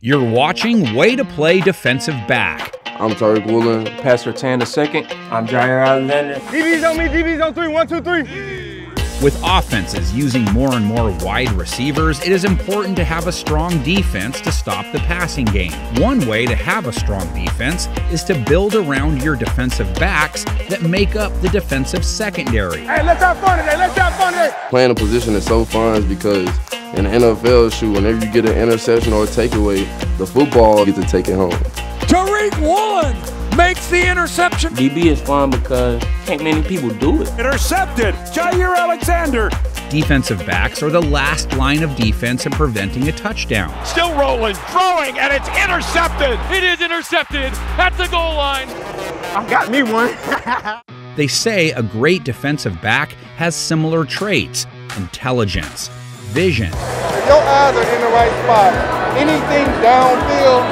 You're watching Way to Play Defensive Back. I'm Tariq Woolen, passer Tan the second. I'm Jair Alexander. DB's on me, DB's on three, 1, 2, 3. With offenses using more and more wide receivers, it is important to have a strong defense to stop the passing game. One way to have a strong defense is to build around your defensive backs that make up the defensive secondary. Hey, let's have fun today, let's have fun today! Playing a position is so fun because in the NFL, shoot, whenever you get an interception or a takeaway, the football gets to take it home. Tariq Woolen makes the interception. DB is fun because can't many people do it. Intercepted, Jair Alexander. Defensive backs are the last line of defense in preventing a touchdown. Still rolling, throwing, and it's intercepted. It is intercepted at the goal line. I got me one. They say a great defensive back has similar traits: intelligence, vision. If your eyes are in the right spot, anything downfield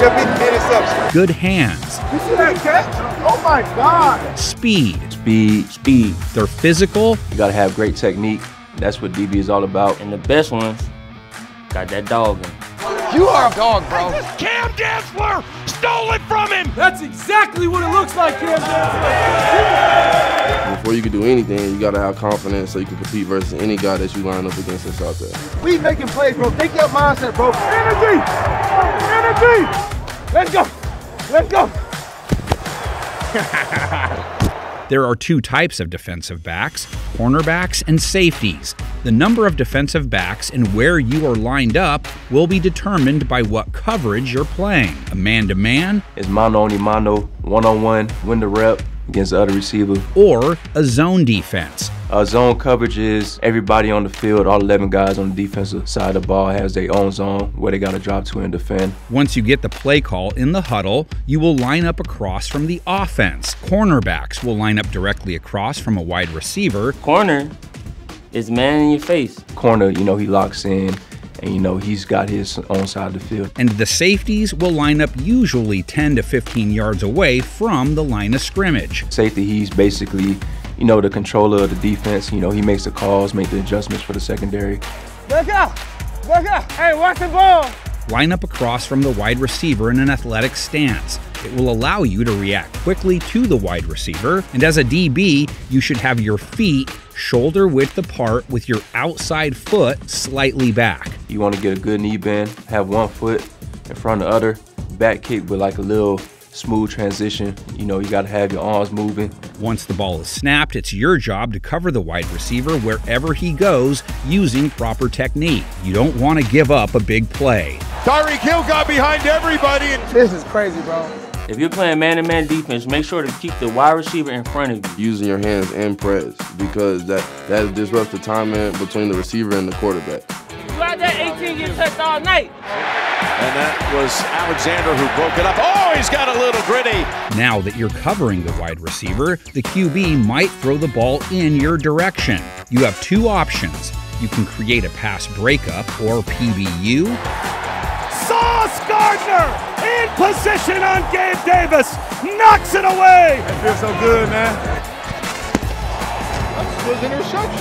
could be an interception. Good hands. You see that catch? Oh my God. Speed. They're physical. You gotta have great technique. That's what DB is all about. And the best ones got that dog in. You are a dog, bro. Cam Dantzler stole it from him. That's exactly what it looks like, Cam Dantzler. Before you can do anything, you gotta have confidence so you can compete versus any guy that you line up against that's out there. We making plays, bro. Think your mindset, bro. Energy, energy. Let's go, let's go. There are two types of defensive backs: cornerbacks and safeties. The number of defensive backs and where you are lined up will be determined by what coverage you're playing. A man-to-man, it's mano-on-mano, one-on-one, win the rep against the other receiver. Or a zone defense. A zone coverage is everybody on the field, all 11 guys on the defensive side of the ball has their own zone where they got to drop to and defend. Once you get the play call in the huddle, you will line up across from the offense. Cornerbacks will line up directly across from a wide receiver. Corner is man in your face. Corner, you know, he locks in. And, you know, he's got his own side of the field. And the safeties will line up usually 10 to 15 yards away from the line of scrimmage. Safety, he's basically, you know, the controller of the defense. You know, he makes the calls, makes the adjustments for the secondary. Look out! Look out! Hey, watch the ball! Line up across from the wide receiver in an athletic stance. It will allow you to react quickly to the wide receiver, and as a DB, you should have your feet shoulder-width apart with your outside foot slightly back. You want to get a good knee bend, have one foot in front of the other, back kick with like a little smooth transition. You know, you got to have your arms moving. Once the ball is snapped, it's your job to cover the wide receiver wherever he goes using proper technique. You don't want to give up a big play. Tyreek Hill got behind everybody. This is crazy, bro. If you're playing man-to-man defense, make sure to keep the wide receiver in front of you. Using your hands and press, because that disrupts the timing between the receiver and the quarterback. You had that 18-year touch all night. And that was Alexander who broke it up. Oh, he's got a little gritty. Now that you're covering the wide receiver, the QB might throw the ball in your direction. You have two options. You can create a pass breakup, or PBU. Sauce Gardner! In position on Gabe Davis, knocks it away. That feels so good, man. That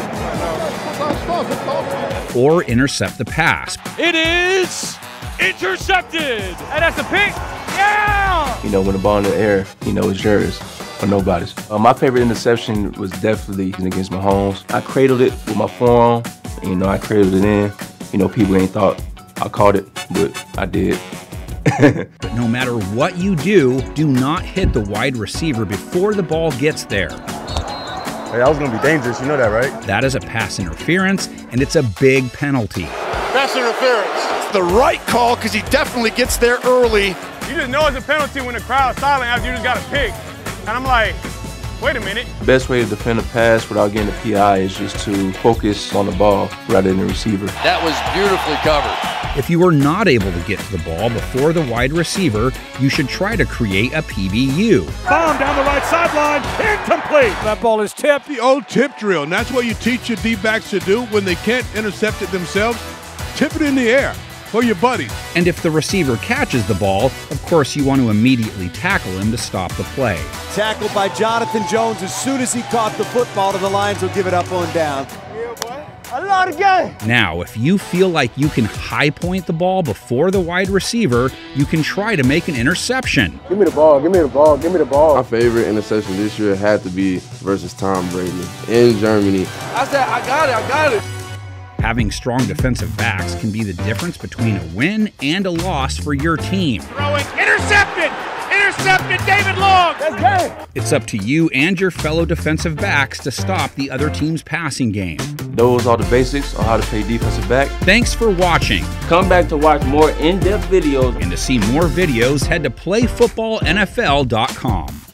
was interception. Or intercept the pass. It is intercepted. And that's a pick. Yeah. You know, when the ball in the air, you know it's yours or nobody's. My favorite interception was definitely against Mahomes. I cradled it with my forearm. And, you know, I cradled it in. You know, people ain't thought I caught it, but I did. But no matter what you do, do not hit the wide receiver before the ball gets there. Hey, I was going to be dangerous. You know that, right? That is a pass interference, and it's a big penalty. Pass interference. It's the right call because he definitely gets there early. You just know it's a penalty when the crowd's silent after you just got a pick. And I'm like, wait a minute. The best way to defend a pass without getting a PI is just to focus on the ball rather than the receiver. That was beautifully covered. If you were not able to get to the ball before the wide receiver, you should try to create a PBU. Bomb down the right sideline, incomplete. That ball is tipped. The old tip drill, and that's what you teach your D-backs to do when they can't intercept it themselves. Tip it in the air for your buddies. And if the receiver catches the ball, of course you want to immediately tackle him to stop the play. Tackled by Jonathan Jones as soon as he caught the football to the Lions, will give it up on down. Yeah, boy. Now, if you feel like you can high point the ball before the wide receiver, you can try to make an interception. Give me the ball, give me the ball, give me the ball. My favorite interception this year had to be versus Tom Brady in Germany. I said, I got it, I got it. Having strong defensive backs can be the difference between a win and a loss for your team. Throwing, intercepted! Intercepted, David Long! Okay. It's up to you and your fellow defensive backs to stop the other team's passing game. Those are the basics on how to play defensive back. Thanks for watching. Come back to watch more in-depth videos. And to see more videos, head to playfootballnfl.com.